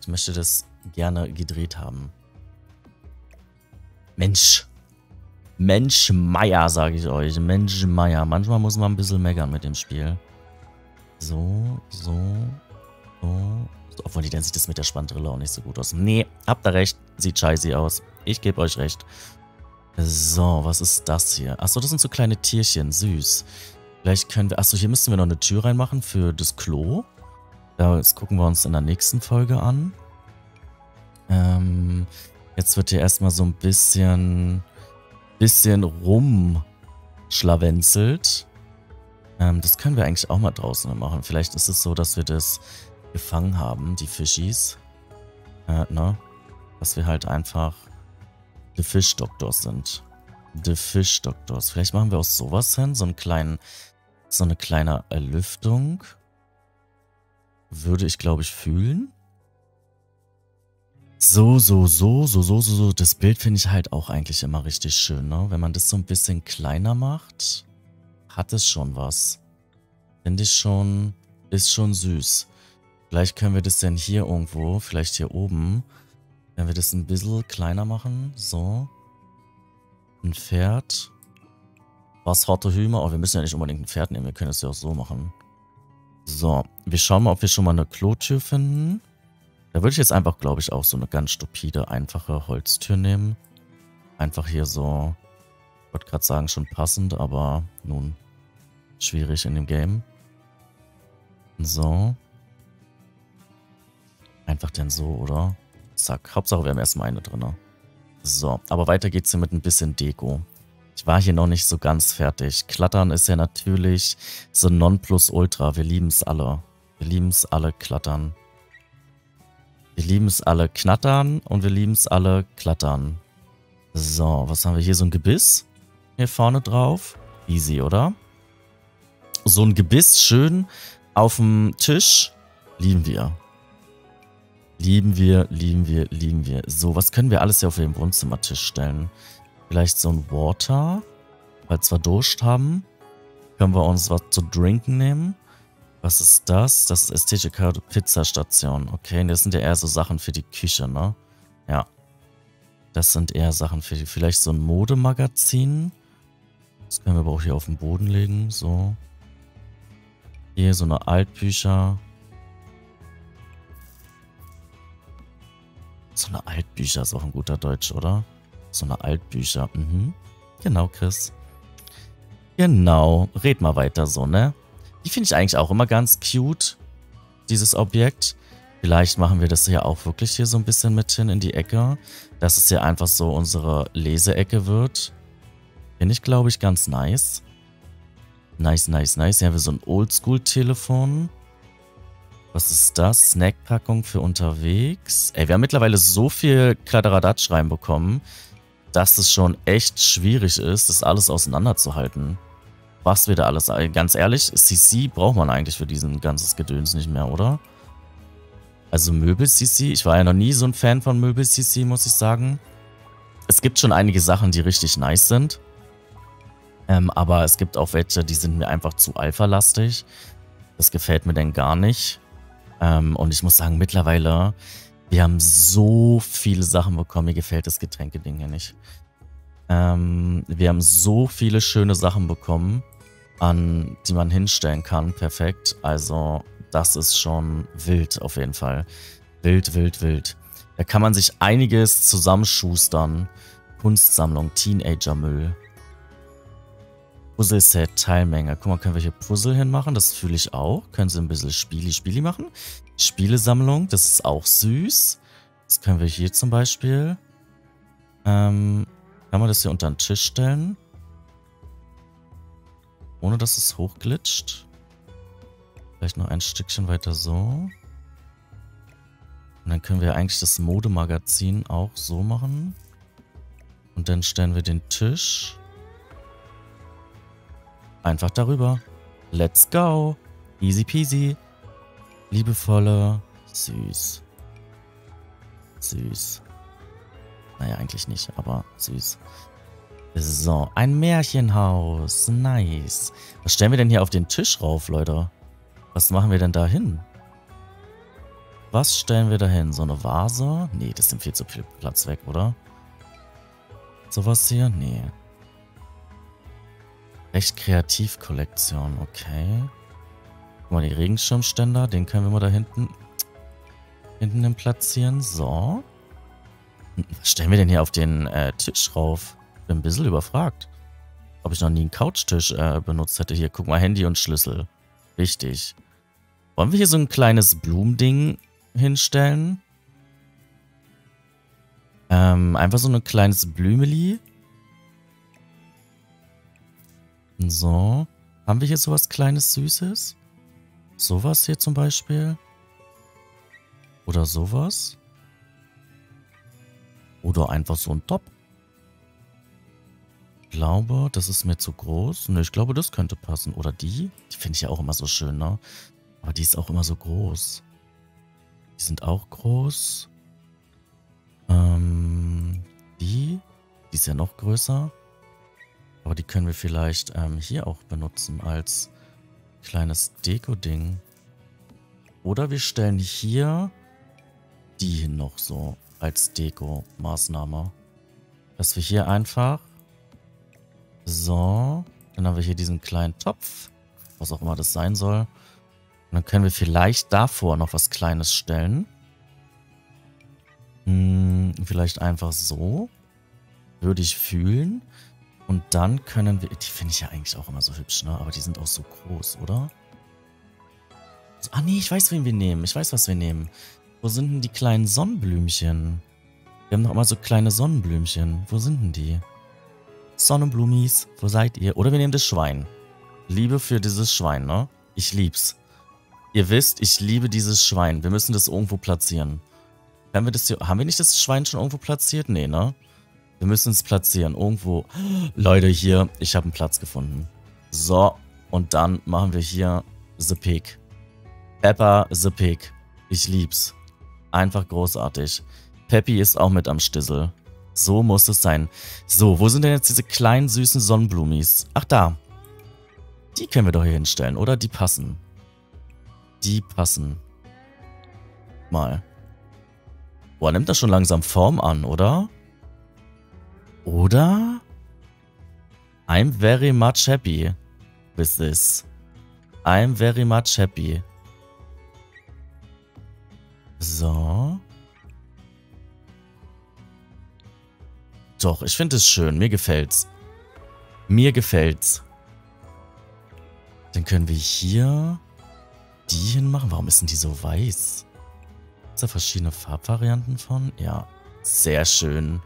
Ich möchte das gerne gedreht haben. Mensch! Mensch Meier, sage ich euch. Mensch Meier. Manchmal muss man ein bisschen meckern mit dem Spiel. So, so, so. Obwohl, dann sieht das mit der Spannbrille auch nicht so gut aus. Nee, habt ihr recht. Sieht scheiße aus. Ich gebe euch recht. So, was ist das hier? Achso, das sind so kleine Tierchen. Süß. Vielleicht können wir... Achso, hier müssten wir noch eine Tür reinmachen für das Klo. Das gucken wir uns in der nächsten Folge an. Ähm, jetzt wird hier erstmal so ein bisschen... bisschen rumschlawenzelt. Ähm, das können wir eigentlich auch mal draußen machen. Vielleicht ist es so, dass wir das gefangen haben, die Fischis. Äh, ne? Dass wir halt einfach die Fischdoktors sind. Die Fischdoktors. Vielleicht machen wir aus sowas hin, so einen kleinen, so eine kleine Lüftung. Würde ich, glaube ich, fühlen. So, so, so, so, so, so, so. Das Bild finde ich halt auch eigentlich immer richtig schön, ne? Wenn man das so ein bisschen kleiner macht, hat es schon was. Finde ich schon, ist schon süß. Vielleicht können wir das denn hier irgendwo, vielleicht hier oben, wenn wir das ein bisschen kleiner machen, so. Ein Pferd. Was hat der Hümer? Oh, wir müssen ja nicht unbedingt ein Pferd nehmen, wir können es ja auch so machen. So, wir schauen mal, ob wir schon mal eine Klotür finden. Da würde ich jetzt einfach, glaube ich, auch so eine ganz stupide, einfache Holztür nehmen. Einfach hier so, ich wollte gerade sagen, schon passend, aber nun, schwierig in dem Game. So. Einfach denn so, oder? Zack, Hauptsache wir haben erstmal eine drin. So, aber weiter geht's hier mit ein bisschen Deko. Ich war hier noch nicht so ganz fertig. Klettern ist ja natürlich so Nonplusultra. Wir lieben es alle. Wir lieben es alle, Klettern. Wir lieben es alle knattern und wir lieben es alle klattern. So, was haben wir hier? So ein Gebiss hier vorne drauf. Easy, oder? So ein Gebiss schön auf dem Tisch. Lieben wir. Lieben wir, lieben wir, lieben wir. So, was können wir alles hier auf den Wohnzimmertisch stellen? Vielleicht so ein Water. Falls wir Durst haben, können wir uns was zu trinken nehmen. Was ist das? Das ist ästhetische Pizzastation. Okay, das sind ja eher so Sachen für die Küche, ne? Ja. Das sind eher Sachen für die... Vielleicht so ein Modemagazin. Das können wir aber auch hier auf den Boden legen, so. Hier so eine Altbücher. So eine Altbücher ist auch ein guter Deutsch, oder? So eine Altbücher, mhm. Genau, Chris. Genau. Red mal weiter so, ne? Die finde ich eigentlich auch immer ganz cute, dieses Objekt. Vielleicht machen wir das hier auch wirklich hier so ein bisschen mit hin in die Ecke, dass es hier einfach so unsere Leseecke wird. Finde ich, glaube ich, ganz nice. Nice, nice, nice. Hier haben wir so ein Oldschool-Telefon. Was ist das? Snackpackung für unterwegs. Ey, wir haben mittlerweile so viel Kladderadatsch reinbekommen, dass es schon echt schwierig ist, das alles auseinanderzuhalten. Was wir da alles... Ganz ehrlich, C C braucht man eigentlich für diesen ganzes Gedöns nicht mehr, oder? Also Möbel-C C. Ich war ja noch nie so ein Fan von Möbel-C C, muss ich sagen. Es gibt schon einige Sachen, die richtig nice sind. Ähm, aber es gibt auch welche, die sind mir einfach zu alpha-lastig. Das gefällt mir denn gar nicht. Ähm, und ich muss sagen, mittlerweile... Wir haben so viele Sachen bekommen. Mir gefällt das Getränkeding hier nicht. Ähm, wir haben so viele schöne Sachen bekommen, an die man hinstellen kann. Perfekt. Also, das ist schon wild auf jeden Fall. Wild, wild, wild. Da kann man sich einiges zusammenschustern. Kunstsammlung, Teenager-Müll. Puzzleset, Teilmenge. Guck mal, können wir hier Puzzle hinmachen? Das fühle ich auch. Können Sie ein bisschen Spieli-Spieli machen? Spielesammlung, das ist auch süß. Das können wir hier zum Beispiel. Ähm... Kann man das hier unter den Tisch stellen? Ohne dass es hochglitscht. Vielleicht noch ein Stückchen weiter so. Und dann können wir eigentlich das Modemagazin auch so machen. Und dann stellen wir den Tisch einfach darüber. Let's go. Easy peasy. Liebevolle. Süß. Süß. Naja, eigentlich nicht, aber süß. So, ein Märchenhaus. Nice. Was stellen wir denn hier auf den Tisch rauf, Leute? Was machen wir denn da hin? Was stellen wir da hin? So eine Vase? Nee, das nimmt viel zu viel Platz weg, oder? Sowas hier? Nee. Recht Kreativkollektion, okay. Guck mal, die Regenschirmständer, den können wir mal da hinten hinten hin platzieren. So. Was stellen wir denn hier auf den äh, Tisch rauf? Bin ein bisschen überfragt. Ob ich noch nie einen Couchtisch äh, benutzt hätte. Hier, guck mal, Handy und Schlüssel. Wichtig. Wollen wir hier so ein kleines Blumending hinstellen? Ähm, einfach so ein kleines Blümeli. So. Haben wir hier sowas kleines Süßes? Sowas hier zum Beispiel? Oder sowas? Oder einfach so ein Top? Ich glaube, das ist mir zu groß. Ne, ich glaube, das könnte passen. Oder die? Die finde ich ja auch immer so schön, ne? Aber die ist auch immer so groß. Die sind auch groß. Ähm, die? Die ist ja noch größer. Aber die können wir vielleicht ähm, hier auch benutzen als kleines Deko-Ding. Oder wir stellen hier die hin noch so als Deko-Maßnahme. Dass wir hier einfach... So, dann haben wir hier diesen kleinen Topf, was auch immer das sein soll. Und dann können wir vielleicht davor noch was Kleines stellen. Hm, vielleicht einfach so. Würde ich fühlen. Und dann können wir... Die finde ich ja eigentlich auch immer so hübsch, ne? Aber die sind auch so groß, oder? So, ah, nee, ich weiß, wen wir nehmen. Ich weiß, was wir nehmen. Wo sind denn die kleinen Sonnenblümchen? Wir haben doch immer so kleine Sonnenblümchen. Wo sind denn die? Sonnenblumis, wo seid ihr? Oder wir nehmen das Schwein. Liebe für dieses Schwein, ne? Ich lieb's. Ihr wisst, ich liebe dieses Schwein. Wir müssen das irgendwo platzieren. Haben wir das hier, haben wir nicht das Schwein schon irgendwo platziert? Nee, ne? Wir müssen es platzieren. Irgendwo. Leute, hier, ich habe einen Platz gefunden. So, und dann machen wir hier The Pig. Peppa The Pig. Ich lieb's. Einfach großartig. Peppy ist auch mit am Stissel. So muss es sein. So, wo sind denn jetzt diese kleinen, süßen Sonnenblumis? Ach, da. Die können wir doch hier hinstellen, oder? Die passen. Die passen. Mal. Boah, nimmt das schon langsam Form an, oder? Oder? I'm very much happy with this. I'm very much happy. So. Doch, ich finde es schön. Mir gefällt's. Mir gefällt's. Dann können wir hier die hinmachen. Warum ist denn die so weiß? Ist da verschiedene Farbvarianten von? Ja, sehr schön.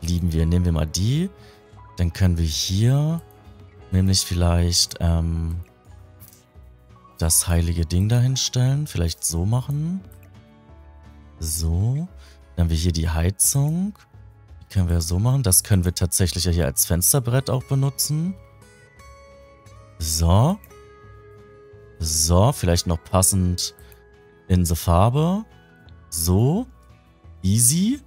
Lieben wir. Nehmen wir mal die. Dann können wir hier nämlich vielleicht ähm, das heilige Ding dahinstellen. Vielleicht so machen. So. Dann haben wir hier die Heizung. Können wir so machen. Das können wir tatsächlich ja hier als Fensterbrett auch benutzen. So. So, vielleicht noch passend in die Farbe. So. Easy.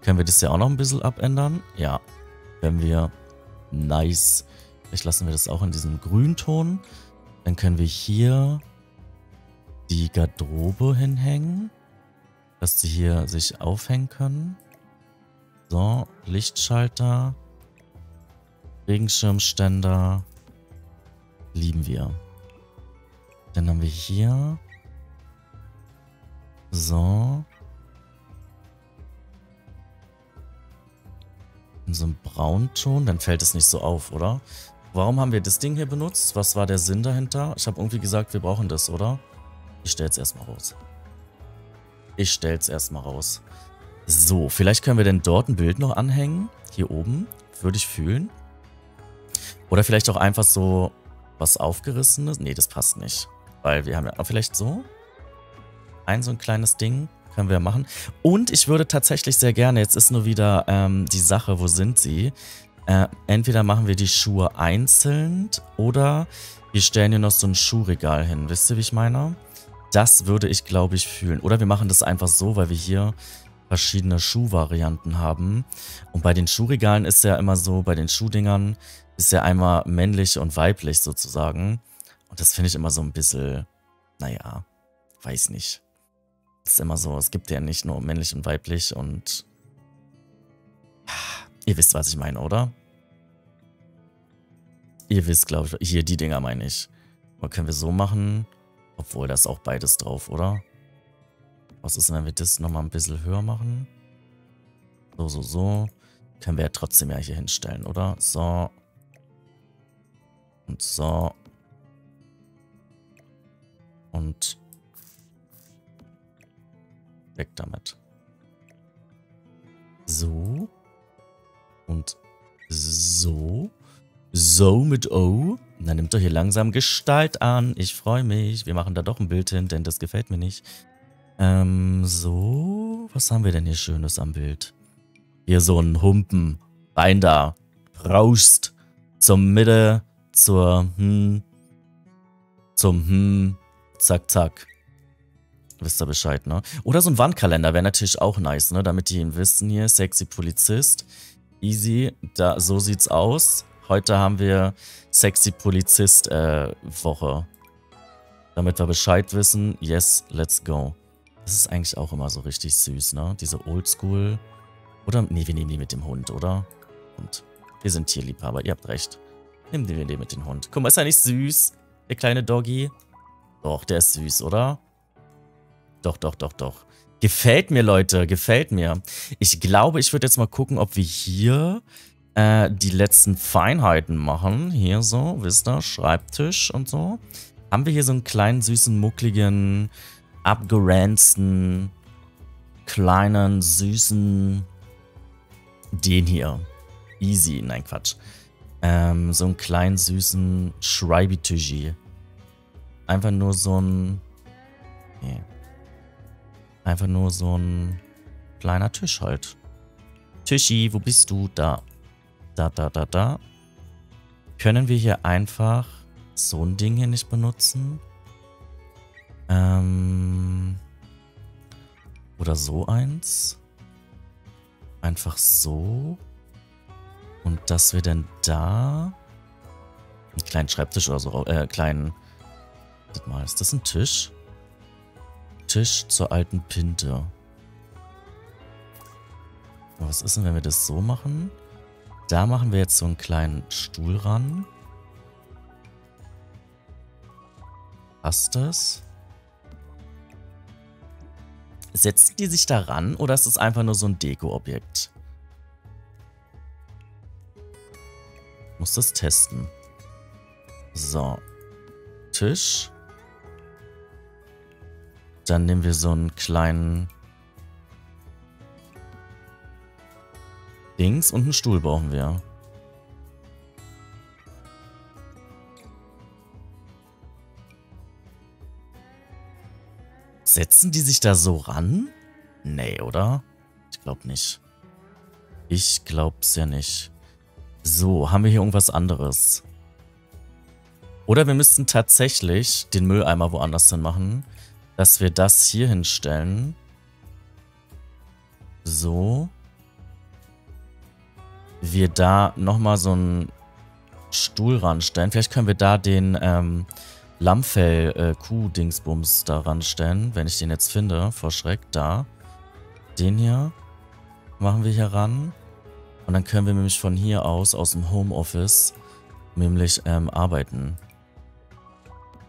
Können wir das ja auch noch ein bisschen abändern? Ja. Wenn wir... Nice. Vielleicht lassen wir das auch in diesem Grünton. Dann können wir hier die Garderobe hinhängen. Dass sie hier sich aufhängen können. So, Lichtschalter, Regenschirmständer, lieben wir. Dann haben wir hier, so, in so einem Braunton, dann fällt es nicht so auf, oder? Warum haben wir das Ding hier benutzt? Was war der Sinn dahinter? Ich habe irgendwie gesagt, wir brauchen das, oder? Ich stelle es erstmal raus. Ich stelle es erstmal raus. So, vielleicht können wir denn dort ein Bild noch anhängen. hier oben, würde ich fühlen. Oder vielleicht auch einfach so was Aufgerissenes. Nee, das passt nicht. Weil wir haben ja vielleicht so ein so ein kleines Ding. Können wir machen. Und ich würde tatsächlich sehr gerne, jetzt ist nur wieder ähm, die Sache, wo sind sie? Äh, entweder machen wir die Schuhe einzeln oder wir stellen hier noch so ein Schuhregal hin. Wisst ihr, wie ich meine? Das würde ich, glaube ich, fühlen. Oder wir machen das einfach so, weil wir hier verschiedene Schuhvarianten haben. Und bei den Schuhregalen ist ja immer so, bei den Schuhdingern ist ja einmal männlich und weiblich sozusagen. Und das finde ich immer so ein bisschen, naja, weiß nicht. Ist immer so, es gibt ja nicht nur männlich und weiblich und ihr wisst, was ich meine, oder? Ihr wisst, glaube ich, hier die Dinger meine ich. Aber können wir so machen, obwohl das auch beides drauf, oder? Was ist denn, wenn wir das nochmal ein bisschen höher machen? So, so, so. Können wir ja trotzdem ja hier hinstellen, oder? So. Und so. Und weg damit. So. Und so. So mit O. Und dann nimmt doch hier langsam Gestalt an. Ich freue mich. Wir machen da doch ein Bild hin, denn das gefällt mir nicht. Ähm, so. Was haben wir denn hier Schönes am Bild? Hier so ein Humpen. Rein da. Rauscht. Zur Mitte. Zur hm. Zum hm. Zack, zack. Wisst ihr Bescheid, ne? Oder so ein Wandkalender wäre natürlich auch nice, ne? Damit die ihn wissen hier. Sexy Polizist. Easy. Da, so sieht's aus. Heute haben wir Sexy Polizist äh, Woche. Damit wir Bescheid wissen. Yes, let's go. Das ist eigentlich auch immer so richtig süß, ne? Diese Oldschool. Oder? Nee, wir nehmen die mit dem Hund, oder? Und wir sind Tierliebhaber. Ihr habt recht. Nehmen wir die mit dem Hund. Guck mal, ist ja nicht süß. Der kleine Doggy. Doch, der ist süß, oder? Doch, doch, doch, doch. Gefällt mir, Leute. Gefällt mir. Ich glaube, ich würde jetzt mal gucken, ob wir hier äh, die letzten Feinheiten machen. Hier so, wisst ihr, Schreibtisch und so. Haben wir hier so einen kleinen, süßen, muckligen, abgeranzten, kleinen, süßen... Den hier. Easy. Nein, Quatsch. Ähm, so einen kleinen, süßen Schreibtisch. Einfach nur so ein... Nee. Einfach nur so ein kleiner Tisch halt. Tischi, wo bist du? Da. Da, da, da, da. Können wir hier einfach so ein Ding hier nicht benutzen? Ähm. Oder so eins. Einfach so. Und dass wir dann da einen kleinen Schreibtisch oder so, äh, kleinen... Warte mal, ist das ein Tisch? Tisch zur alten Pinte. Was ist denn, wenn wir das so machen? Da machen wir jetzt so einen kleinen Stuhl ran. Passt das? Setzen die sich da ran oder ist das einfach nur so ein Deko-Objekt? Ich muss das testen. So. Tisch. Dann nehmen wir so einen kleinen Dings und einen Stuhl brauchen wir. Setzen die sich da so ran? Nee, oder? Ich glaube nicht. Ich glaub's ja nicht. So, haben wir hier irgendwas anderes? Oder wir müssten tatsächlich den Mülleimer woanders hin machen. Dass wir das hier hinstellen. So. Wir da nochmal so einen Stuhl ranstellen. Vielleicht können wir da den ähm, Lammfell-Kuh-Dingsbums äh, da ranstellen. Wenn ich den jetzt finde. Vor Schreck. Da. Den hier. Machen wir hier ran. Und dann können wir nämlich von hier aus, aus dem Homeoffice, nämlich ähm, arbeiten.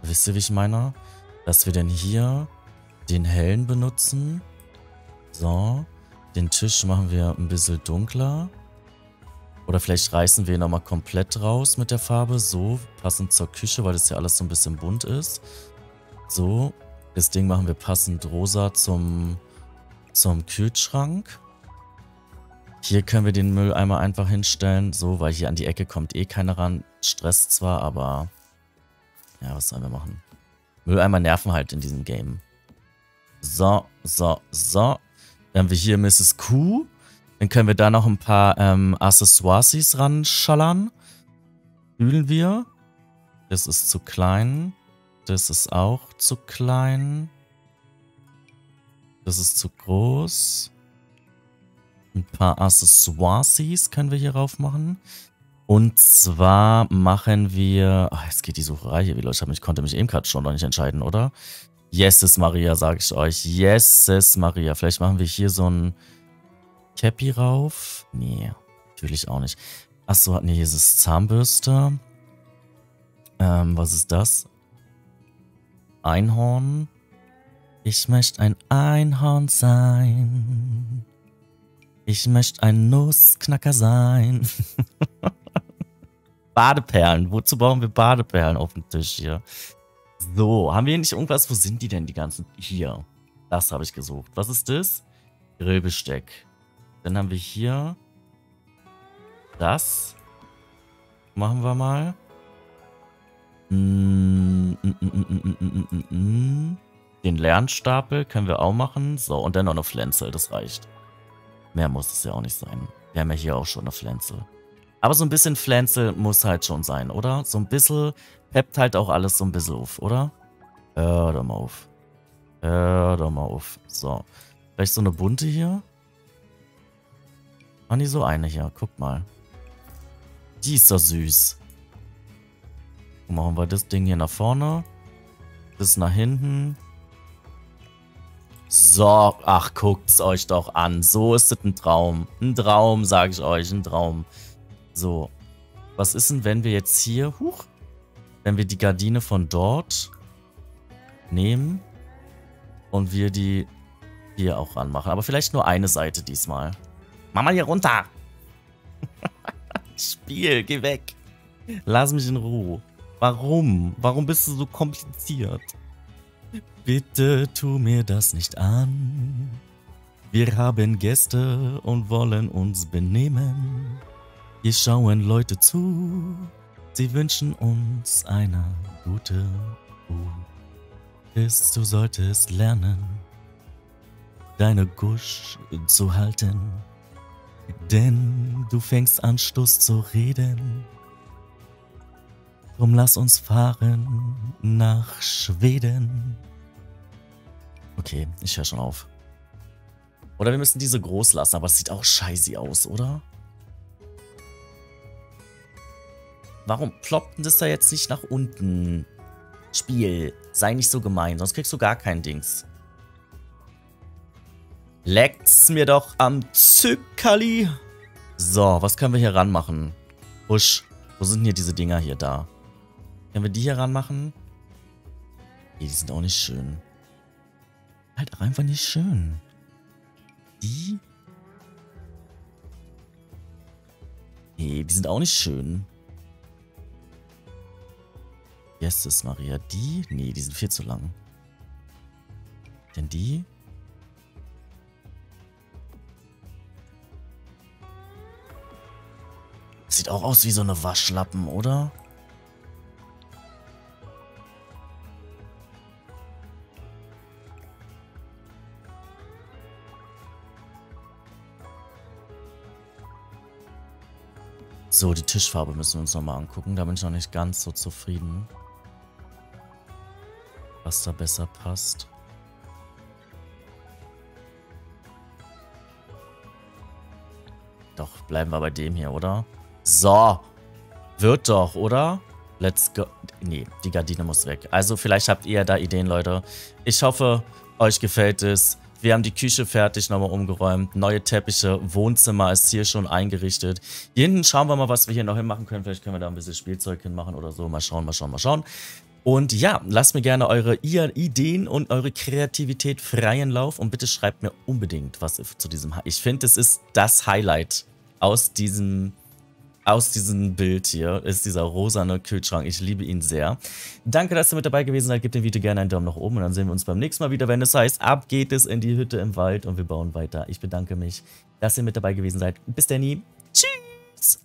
Wisst ihr, wie ich meine? Dass wir denn hier den hellen benutzen. So. Den Tisch machen wir ein bisschen dunkler. Oder vielleicht reißen wir ihn nochmal komplett raus mit der Farbe. So, passend zur Küche, weil das ja alles so ein bisschen bunt ist. So. Das Ding machen wir passend rosa zum, zum Kühlschrank. Hier können wir den Mülleimer einfach hinstellen, so, weil hier an die Ecke kommt eh keiner ran. Stress zwar, aber ja, was sollen wir machen? Mülleimer nerven halt in diesem Game. So, so, so. Dann haben wir hier Misses Q. Dann können wir da noch ein paar ähm, Accessoires ran schallern. Fühlen wir. Das ist zu klein. Das ist auch zu klein. Das ist zu groß. Ein paar Accessoires können wir hier rauf machen. Und zwar machen wir... Oh, jetzt geht die Sucherei hier wieder. Ich, ich konnte mich eben gerade schon noch nicht entscheiden, oder? Yeses Maria, sage ich euch. Yeses Maria. Vielleicht machen wir hier so ein Cappy rauf. Nee, natürlich auch nicht. Achso, nee, hier ist es Zahnbürste. Ähm, was ist das? Einhorn. Ich möchte ein Einhorn sein. Ich möchte ein Nussknacker sein. Badeperlen. Wozu brauchen wir Badeperlen auf dem Tisch hier? So, haben wir hier nicht irgendwas? Wo sind die denn die ganzen? Hier. Das habe ich gesucht. Was ist das? Grillbesteck. Dann haben wir hier das. Machen wir mal. Den Lernstapel können wir auch machen. So, und dann noch eine Pflanze. Das reicht. Mehr muss es ja auch nicht sein. Wir haben ja hier auch schon eine Pflanze. Aber so ein bisschen Pflanze muss halt schon sein, oder? So ein bisschen peppt halt auch alles so ein bisschen auf, oder? Hör doch mal auf. Hör doch mal auf. So. Vielleicht so eine bunte hier? Ah, nee, so eine hier. Guck mal. Die ist doch süß. Machen wir das Ding hier nach vorne. Das nach hinten. So, ach, guckt's euch doch an. So ist das ein Traum. Ein Traum, sage ich euch, ein Traum. So, was ist denn, wenn wir jetzt hier, huch, wenn wir die Gardine von dort nehmen und wir die hier auch ranmachen. Aber vielleicht nur eine Seite diesmal. Mach mal hier runter. Spiel, geh weg. Lass mich in Ruhe. Warum? Warum bist du so kompliziert? Bitte tu mir das nicht an. Wir haben Gäste und wollen uns benehmen. Hier schauen Leute zu. Sie wünschen uns eine gute Ruhe. Du solltest lernen, deine Gusch zu halten. Denn du fängst an, Stuss zu reden. Drum lass uns fahren nach Schweden. Okay, ich höre schon auf. Oder wir müssen diese groß lassen, aber es sieht auch scheiße aus, oder? Warum ploppt denn das da jetzt nicht nach unten? Spiel, sei nicht so gemein, sonst kriegst du gar kein Dings. Leckt's mir doch am Zückerli. So, was können wir hier ranmachen? Husch, wo sind denn hier diese Dinger hier da? Können wir die hier ranmachen? Die sind auch nicht schön. Halt auch einfach nicht schön. Die? Nee, die sind auch nicht schön. Jesus Maria, die? Nee, die sind viel zu lang. Denn die? Sieht auch aus wie so eine Waschlappen, oder? So, die Tischfarbe müssen wir uns nochmal angucken. Da bin ich noch nicht ganz so zufrieden. Was da besser passt. Doch, bleiben wir bei dem hier, oder? So. Wird doch, oder? Let's go. Nee, die Gardine muss weg. Also vielleicht habt ihr da Ideen, Leute. Ich hoffe, euch gefällt es. Wir haben die Küche fertig, nochmal umgeräumt. Neue Teppiche, Wohnzimmer ist hier schon eingerichtet. Hier hinten schauen wir mal, was wir hier noch hinmachen können. Vielleicht können wir da ein bisschen Spielzeug hinmachen oder so. Mal schauen, mal schauen, mal schauen. Und ja, lasst mir gerne eure Ideen und eure Kreativität freien Lauf. Und bitte schreibt mir unbedingt was zu diesem... Ich finde, es ist das Highlight aus diesem... Aus diesem Bild hier ist dieser rosane Kühlschrank. Ich liebe ihn sehr. Danke, dass ihr mit dabei gewesen seid. Gebt dem Video gerne einen Daumen nach oben und dann sehen wir uns beim nächsten Mal wieder, wenn es heißt, ab geht es in die Hütte im Wald und wir bauen weiter. Ich bedanke mich. dass ihr mit dabei gewesen seid. Bis dann. Tschüss.